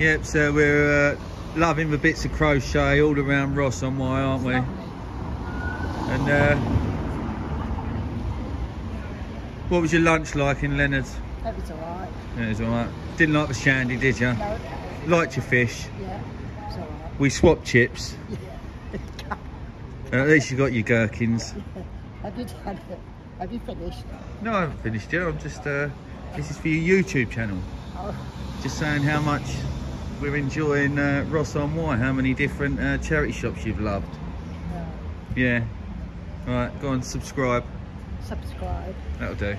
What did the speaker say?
Yep, so we're loving the bits of crochet all around Ross-on-Wye, aren't we? And what was your lunch like in Leonard's? That was alright. Yeah, it was alright. Didn't like the shandy, did you? No. Liked your fish? Yeah, it was alright. We swapped chips. Yeah. At least you got your gherkins. Yeah. I did have it. Have you finished? No, I haven't finished yet. I'm just, this is for your YouTube channel. Oh. Just saying how much we're enjoying Ross-on-Wye, how many different charity shops you've loved. No. Yeah. All right, go on, subscribe. That'll do.